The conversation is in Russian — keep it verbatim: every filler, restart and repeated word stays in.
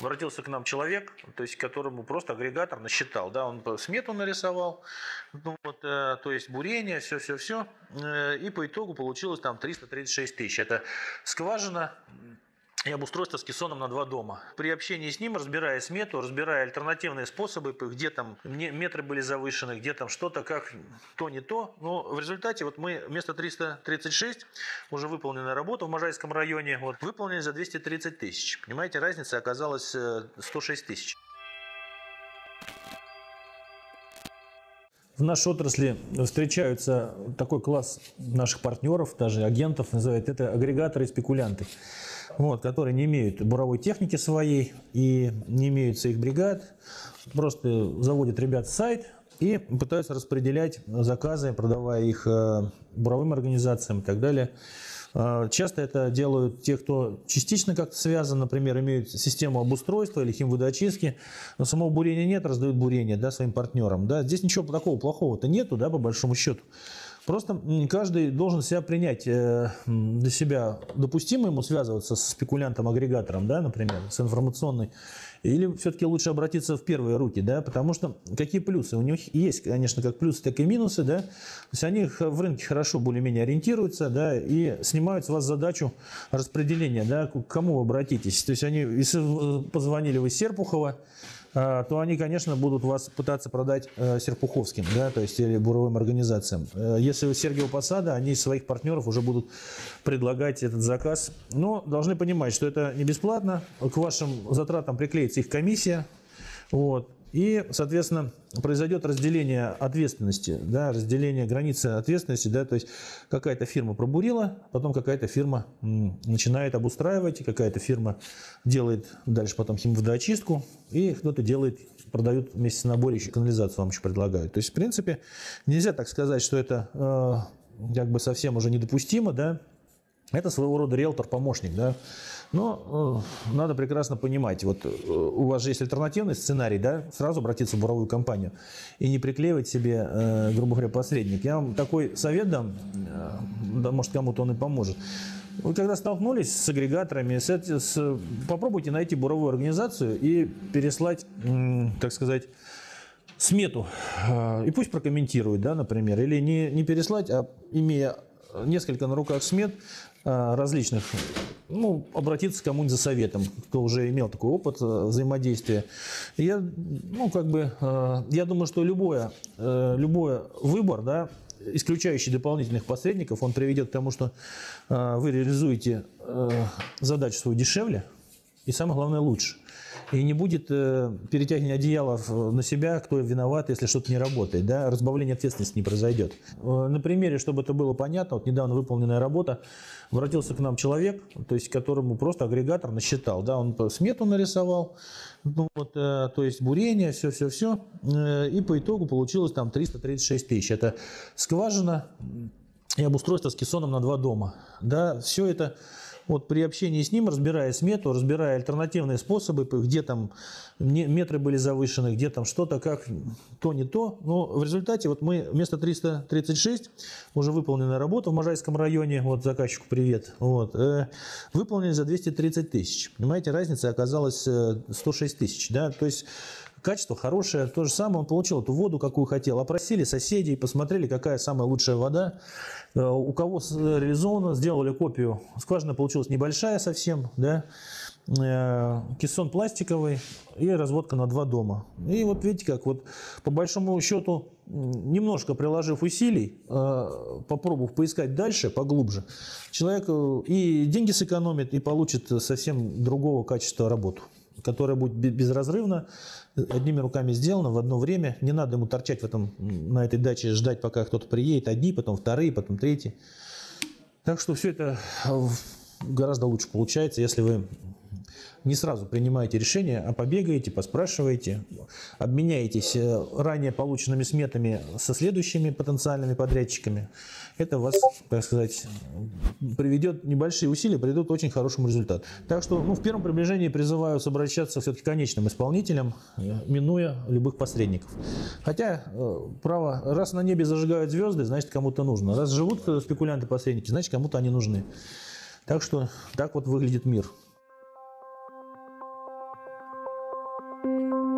Обратился к нам человек, то есть, которому просто агрегатор насчитал, да, он смету нарисовал, ну, вот, э, то есть бурение, все-все-все, э, и по итогу получилось там триста тридцать шесть тысяч. Это скважина и обустройство с кессоном на два дома. При общении с ним, разбирая смету, разбирая альтернативные способы, где там метры были завышены, где там что-то, как то не то. Но в результате вот мы вместо трёхсот тридцати шести уже выполненная работа в Можайском районе вот, выполнили за двести тридцать тысяч. Понимаете, разница оказалась сто шесть тысяч. В нашей отрасли встречаются такой класс наших партнеров, даже агентов, называют это агрегаторы и спекулянты, вот, которые не имеют буровой техники своей и не имеют своих бригад, просто заводят ребят в сайт и пытаются распределять заказы, продавая их буровым организациям и так далее. Часто это делают те, кто частично как-то связан, например, имеют систему обустройства или химводоочистки, но самого бурения нет, раздают бурение, да, своим партнерам. Да. Здесь ничего такого плохого-то нету, да, по большому счету. Просто каждый должен себя принять, э, для себя допустимо ему связываться с спекулянтом-агрегатором, да, например, с информационной, или все-таки лучше обратиться в первые руки, да, потому что какие плюсы? У них есть, конечно, как плюсы, так и минусы, да, то есть они в рынке хорошо более-менее ориентируются, да, и снимают с вас задачу распределения, да, к кому вы обратитесь, то есть они, если позвонили вы Серпухова, то они, конечно, будут вас пытаться продать серпуховским, да, то есть или буровым организациям. Если вы Сергиева Посада, они своих партнеров уже будут предлагать этот заказ. Но должны понимать, что это не бесплатно, к вашим затратам приклеится их комиссия, вот. И, соответственно, произойдет разделение ответственности, да, разделение границы ответственности, да, то есть какая-то фирма пробурила, потом какая-то фирма начинает обустраивать, какая-то фирма делает дальше потом химводоочистку, и кто-то делает, продают вместе с наборище, канализацию вам еще предлагают. То есть, в принципе, нельзя так сказать, что это э, как бы совсем уже недопустимо, да. Это своего рода риэлтор-помощник, да, но э, надо прекрасно понимать, вот э, у вас же есть альтернативный сценарий, да, сразу обратиться в буровую компанию и не приклеивать себе, э, грубо говоря, посредник. Я вам такой совет дам, э, да, может, кому-то он и поможет. Вы когда столкнулись с агрегаторами, с, с, попробуйте найти буровую организацию и переслать, э, так сказать, смету, э, и пусть прокомментируют, да, например, или не, не переслать, а имея несколько на руках смет различных, ну, обратиться к кому-нибудь за советом, кто уже имел такой опыт взаимодействия. Я, ну, как бы, я думаю, что любое, любой выбор, да, исключающий дополнительных посредников, он приведет к тому, что вы реализуете задачу свою дешевле и, самое главное, лучше. И не будет э, перетягивания одеяла на себя, кто виноват, если что-то не работает. Да? Разбавление ответственности не произойдет. Э, на примере, чтобы это было понятно, вот недавно выполненная работа, обратился к нам человек, то есть, которому просто агрегатор насчитал. Да? Он смету нарисовал, ну, вот, э, то есть бурение, все-все-все. Э, и по итогу получилось там триста тридцать шесть тысяч. Это скважина и обустройство с кессоном на два дома. Да? Все это... Вот при общении с ним, разбирая смету, разбирая альтернативные способы, где там метры были завышены, где там что-то, как то не то. Но в результате вот мы вместо трёхсот тридцати шести уже выполненная работа в Можайском районе, вот заказчику привет, вот, э, выполнили за двести тридцать тысяч. Понимаете, разница оказалась сто шесть тысяч. Да? То есть качество хорошее, то же самое, он получил эту воду, какую хотел, опросили соседей, посмотрели, какая самая лучшая вода, у кого реализовано, сделали копию, скважина получилась небольшая совсем, да, кессон пластиковый и разводка на два дома. И вот видите как, вот по большому счету, немножко приложив усилий, попробовав поискать дальше, поглубже, человек и деньги сэкономит, и получит совсем другого качества работу, которая будет безразрывно одними руками сделана в одно время. Не надо ему торчать в этом, на этой даче, ждать, пока кто-то приедет. Одни, потом вторые, потом третьи. Так что все это гораздо лучше получается, если вы не сразу принимаете решение, а побегаете, поспрашиваете, обменяетесь ранее полученными сметами со следующими потенциальными подрядчиками. Это вас, так сказать, приведет, небольшие усилия приведут к очень хорошему результату. Так что, ну, в первом приближении призываю обращаться все-таки к конечным исполнителям, минуя любых посредников. Хотя, право, раз на небе зажигают звезды, значит, кому-то нужно. Раз живут спекулянты-посредники, значит, кому-то они нужны. Так что так вот выглядит мир. Thank you.